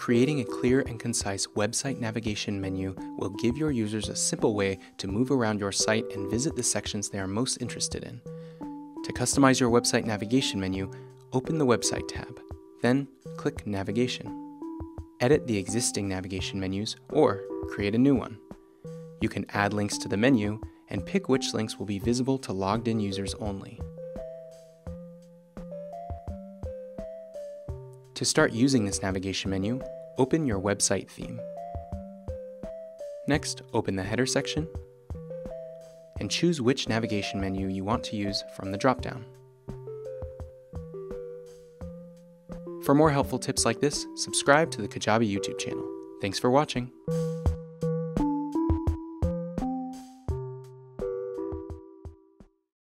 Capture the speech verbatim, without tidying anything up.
Creating a clear and concise website navigation menu will give your users a simple way to move around your site and visit the sections they are most interested in. To customize your website navigation menu, open the Website tab, then click Navigation. Edit the existing navigation menus or create a new one. You can add links to the menu and pick which links will be visible to logged-in users only. To start using this navigation menu, open your website theme. Next, open the header section and choose which navigation menu you want to use from the drop-down. For more helpful tips like this, subscribe to the Kajabi YouTube channel. Thanks for watching.